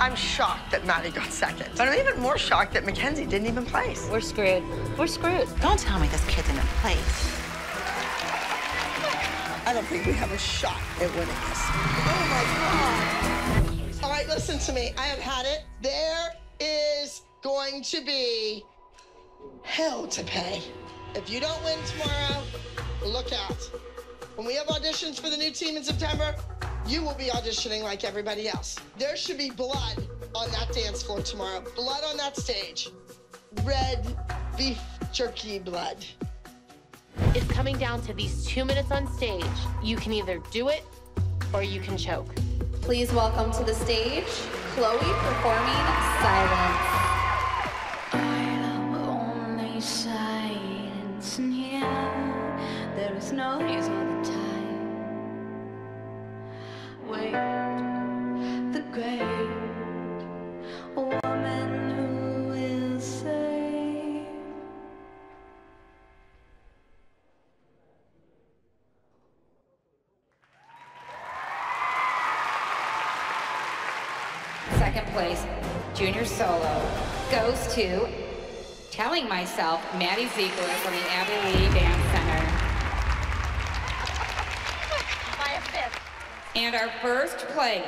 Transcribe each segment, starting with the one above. I'm shocked that Maddie got second, but I'm even more shocked that Mackenzie didn't even place. We're screwed. We're screwed. Don't tell me this kid didn't place. I don't think we have a shot at winning this. Oh, my God. All right, listen to me. I have had it. There is going to be hell to pay. If you don't win tomorrow, look out. When we have auditions for the new team in September, you will be auditioning like everybody else. There should be blood on that dance floor tomorrow, blood on that stage. Red beef jerky blood. It's coming down to these 2 minutes on stage. You can either do it or you can choke. Please welcome to the stage, Chloe performing Silence. I love only silence, and yeah, there is no noise all the time. Wait, the great woman who will say. Second place, junior solo, goes to Telling Myself, Maddie Ziegler from the Abby Lee Dance Center. By a fifth. And our first place,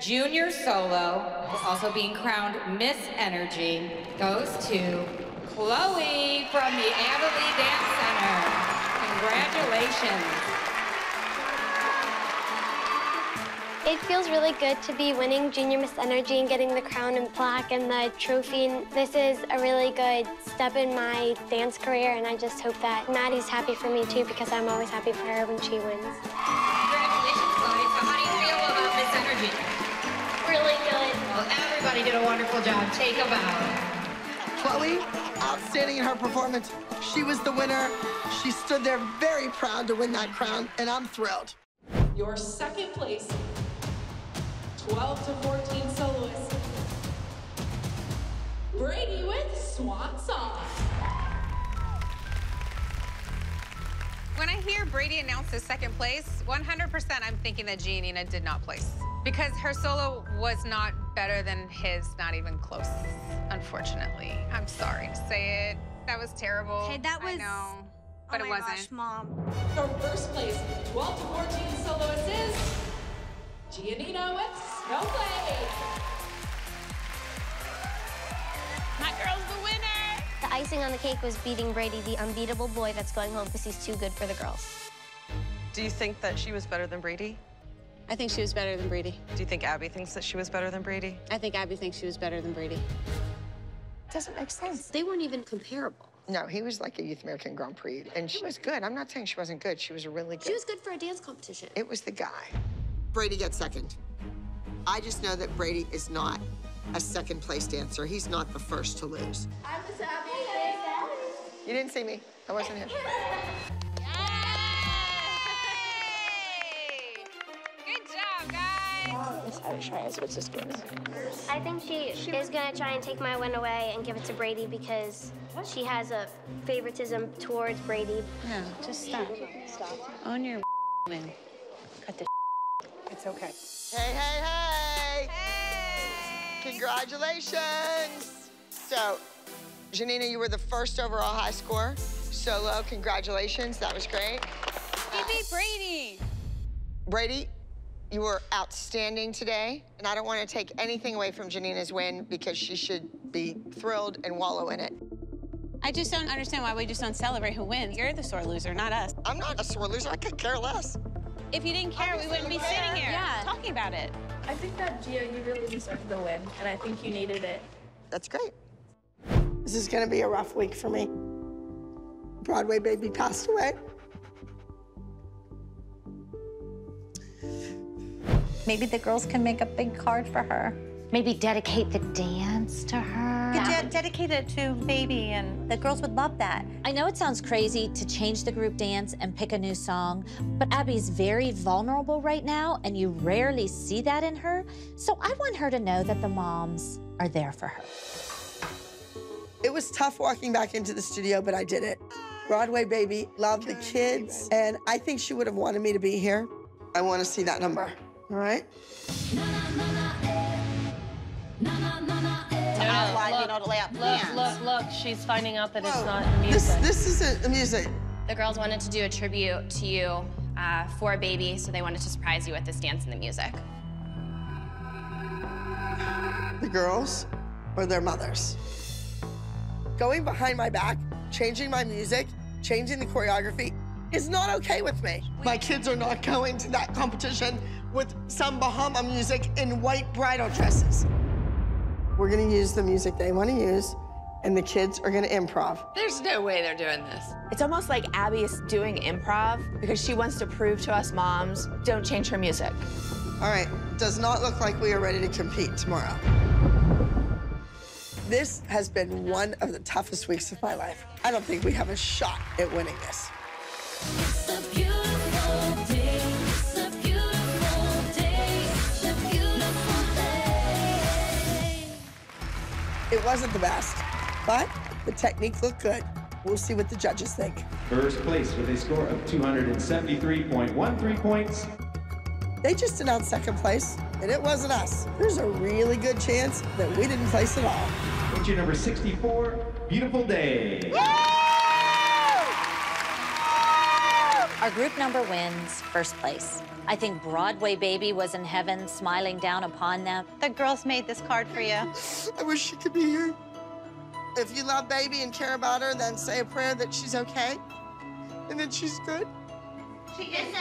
junior solo, also being crowned Miss Energy, goes to Chloe from the Abby Lee Dance Center. Congratulations. It feels really good to be winning Junior Miss Energy and getting the crown and plaque and the trophy. This is a really good step in my dance career, and I just hope that Maddie's happy for me too, because I'm always happy for her when she wins. Congratulations, Chloe. So how do you feel about Miss Energy? Really good. Well, everybody did a wonderful job. Take a bow. Chloe, outstanding in her performance. She was the winner. She stood there very proud to win that crown, and I'm thrilled. Your second place 12 to 14 soloist, Brady with Swan Song. When I hear Brady announce his second place, 100% I'm thinking that Giannina did not place, because her solo was not better than his, not even close, unfortunately. I'm sorry to say it. That was terrible. Hey, that was... I know, but it wasn't. Oh my gosh, Mom. Her first place, 12 to 14 soloist is... Giannina with Snowflake. My girl's the winner. The icing on the cake was beating Brady, the unbeatable boy that's going home because he's too good for the girls. Do you think that she was better than Brady? I think she was better than Brady. Do you think Abby thinks that she was better than Brady? I think Abby thinks she was better than Brady. Doesn't make sense. They weren't even comparable. No, he was like a Youth American Grand Prix, and she was good. I'm not saying she wasn't good. She was really good. She was good for a dance competition. It was the guy. Brady gets second. I just know that Brady is not a second place dancer. He's not the first to lose. I was happy. You didn't see me. I wasn't here. Yay! Good job, guys. Miss Abby is what's this game? I think she is going to try and take my win away and give it to Brady, because she has a favoritism towards Brady. No, just stop. Stop. Own your win. Cut the. It's okay. Hey, hey, hey! Hey! Congratulations! So, Giannina, you were the first overall high score. Solo, congratulations. That was great. He beat Brady. Brady, you were outstanding today. And I don't want to take anything away from Giannina's win, because she should be thrilled and wallow in it. I just don't understand why we just don't celebrate who wins. You're the sore loser, not us. I'm not a sore loser. I could care less. If you didn't care, we wouldn't be sitting here talking about it. I think that, Gio, you really deserved the win, and I think you needed it. That's great. This is going to be a rough week for me. Broadway Baby passed away. Maybe the girls can make a big card for her. Maybe dedicate the dance to her. You could dedicate it to Baby, and the girls would love that. I know it sounds crazy to change the group dance and pick a new song, but Abby's very vulnerable right now, and you rarely see that in her. So I want her to know that the moms are there for her. It was tough walking back into the studio, but I did it. Broadway Baby loved the kids, and I think she would have wanted me to be here. I want to see that number, all right? out plans. Look, she's finding out that it's not music. This isn't music. The girls wanted to do a tribute to you for a baby, so they wanted to surprise you with this dance and the music. The girls or their mothers. Going behind my back, changing my music, changing the choreography is not okay with me. My kids are not going to that competition with some Bahama music in white bridal dresses. We're gonna use the music they wanna use, and the kids are gonna improv. There's no way they're doing this. It's almost like Abby is doing improv because she wants to prove to us moms, don't change her music. All right, does not look like we are ready to compete tomorrow. This has been one of the toughest weeks of my life. I don't think we have a shot at winning this. It's a beautiful day. It's a beautiful day. It's a beautiful day. It wasn't the best, but the technique looked good. We'll see what the judges think. First place with a score of 273.13 points. They just announced second place, and it wasn't us. There's a really good chance that we didn't place at all. Entry number 64, Beautiful Day. Woo! Our group number wins first place. I think Broadway Baby was in heaven, smiling down upon them. The girls made this card for you. I wish she could be here. If you love Baby and care about her, then say a prayer that she's okay, and that she's good. She is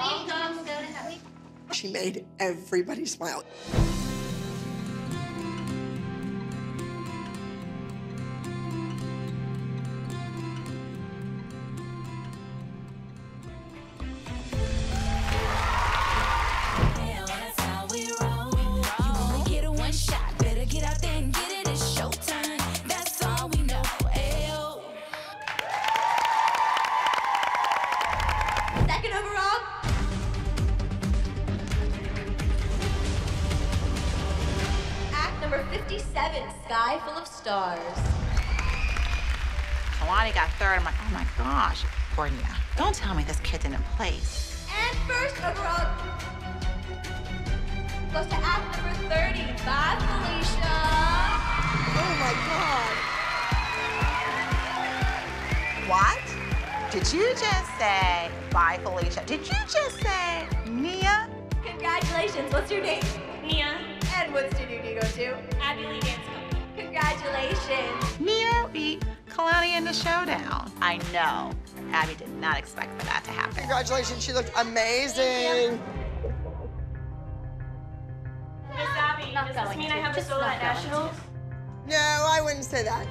all dogs go to heaven. She made everybody smile. Kalani got third. I'm like, oh my gosh, Courtney, don't tell me this kid didn't place. And first overall goes to act number 30, Bob Felicia. Oh my God. What? Did you just say bye, Felicia? Did you just say Nia? Congratulations. What's your name? Nia. And what studio do you go to? Abby Lee Dance Company. Congratulations. Nia beat Kalani in the showdown. I know. Abby did not expect for that to happen. Congratulations. She looked amazing. Miss Abby, does this mean I have to solo at Nationals? No, I wouldn't say that.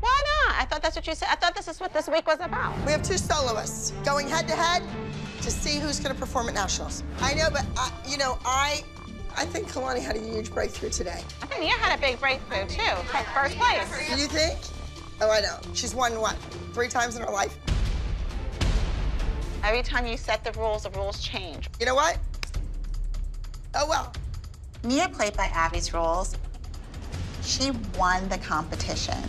Why not? I thought that's what you said. I thought this is what this week was about. We have two soloists going head-to-head to see who's going to perform at Nationals. I know, but, I think Kalani had a huge breakthrough today. I think Nia had a big breakthrough, too. First place. Do you think? Oh, I know. She's won, what, 3 times in her life? Every time you set the rules change. You know what? Oh, well. Nia played by Abby's rules. She won the competition.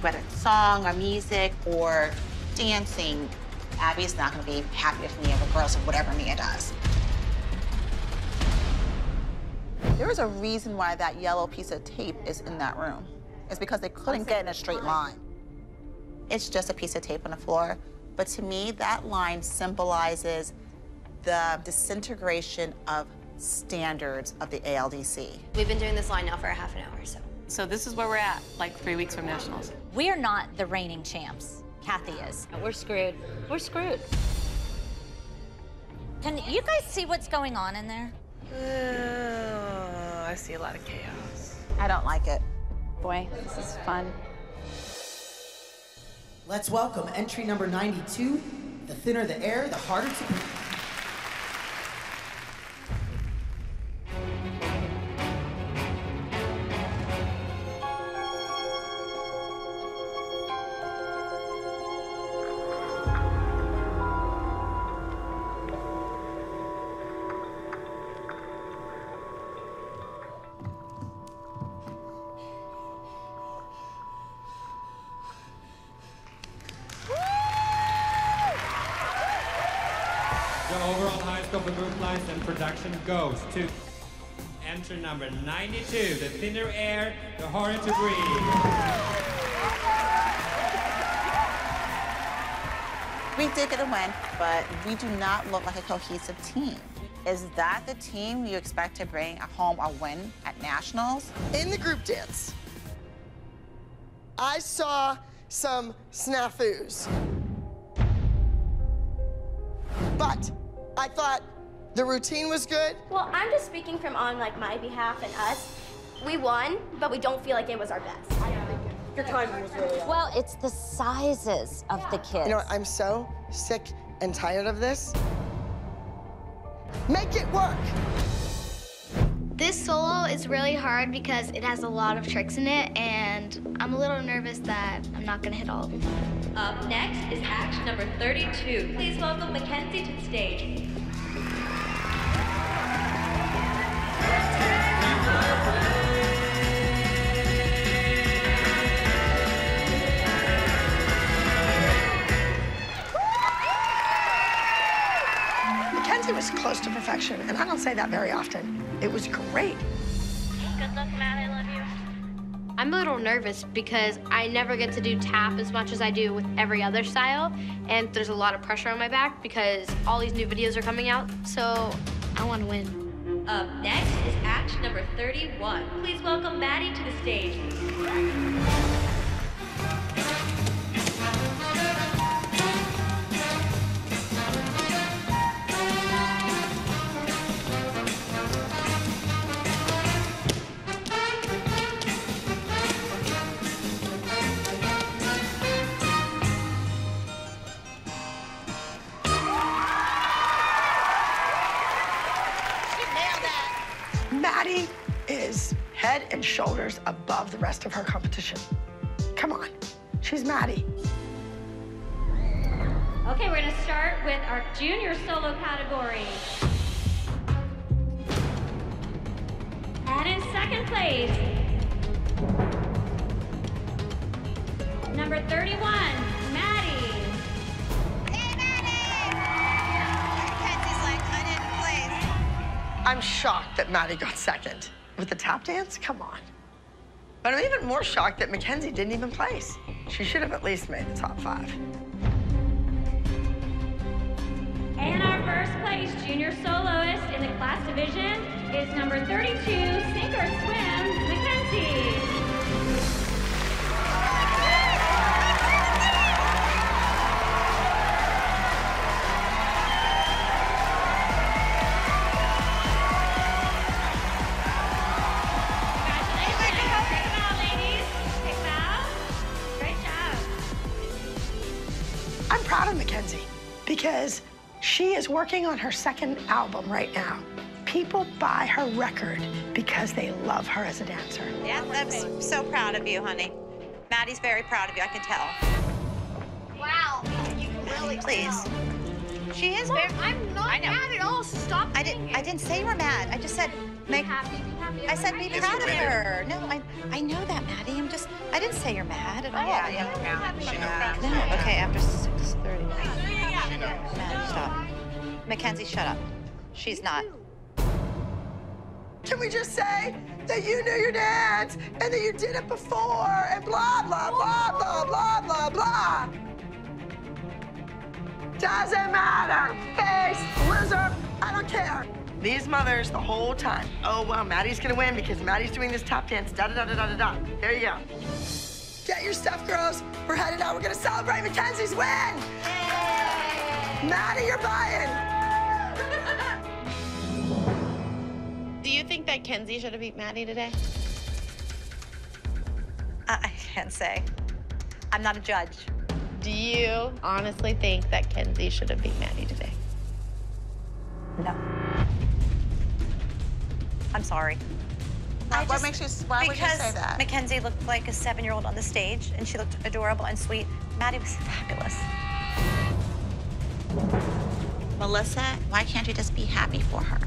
Whether it's song or music or dancing, Abby's not going to be happy if Nia regardless of whatever Nia does. There is a reason why that yellow piece of tape is in that room. It's because they couldn't get in a straight line. It's just a piece of tape on the floor. But to me, that line symbolizes the disintegration of standards of the ALDC. We've been doing this line now for a half an hour or so. So this is where we're at, like 3 weeks from Nationals. We are not the reigning champs. Kathy is. We're screwed. We're screwed. Can you guys see what's going on in there? I see a lot of chaos. I don't like it. Boy, this is fun. Let's welcome entry number 92. The thinner the air, the harder to breathe. Goes to Antrim number 92, The Thinner Air, The Harder to Breathe. We did get a win, but we do not look like a cohesive team. Is that the team you expect to bring home a win at nationals? In the group dance, I saw some snafus. But I thought the routine was good. Well, I'm just speaking from on like my behalf and us. We won, but we don't feel like it was our best. Your timing was really off. Well, it's the sizes of the kids. You know what? I'm so sick and tired of this. Make it work. This solo is really hard because it has a lot of tricks in it, and I'm a little nervous that I'm not gonna hit all of them. Up next is act number 32. Please welcome Mackenzie to the stage. Mackenzie was close to perfection, and I don't say that very often. It was great. Good luck, Matt. I love you. I'm a little nervous because I never get to do tap as much as I do with every other style, and there's a lot of pressure on my back because all these new videos are coming out, so I want to win. Up next is act number 31. Please welcome Maddie to the stage. Maddie is head and shoulders above the rest of her competition. Come on, she's Maddie. Okay, we're gonna start with our junior solo category. And in second place, number 31, Maddie. Hey, Maddie! Mackenzie's like, I didn't place. I'm shocked that Maddie got second. With the tap dance? Come on. But I'm even more shocked that Mackenzie didn't even place. She should have at least made the top 5. And our first place junior soloist in the class division is number 32, Sink or Swim, Mackenzie. Because she is working on her second album right now. People buy her record because they love her as a dancer. Yeah, I'm so proud of you, honey. Maddie's very proud of you, I can tell. Wow, you can really tell. She is very... I'm not mad at all, so stop saying it. I didn't say you were mad. I just said... Be happy. I said be proud of her. No, I know that, Maddie. I'm just... I didn't say you're mad at all. Yeah, yeah, yeah. No, okay, after 6:30. Maddie, stop. Mackenzie, shut up. She's not. Can we just say that you knew your dance and that you did it before and blah, blah, blah, blah, blah, blah, blah? Doesn't matter. Face, loser, I don't care. These mothers the whole time. Oh, well, Maddie's gonna win because Maddie's doing this top dance. Da da da da da da. There you go. Get your stuff, girls. We're headed out. We're gonna celebrate Mackenzie's win. Maddie, you're buying. Do you think that Kenzie should have beat Maddie today? I can't say. I'm not a judge. Do you honestly think that Kenzie should have beat Maddie today? No. I'm sorry. What makes you? Why would you say that? Because Mackenzie looked like a 7-year-old on the stage, and she looked adorable and sweet. Maddie was fabulous. Melissa, why can't you just be happy for her?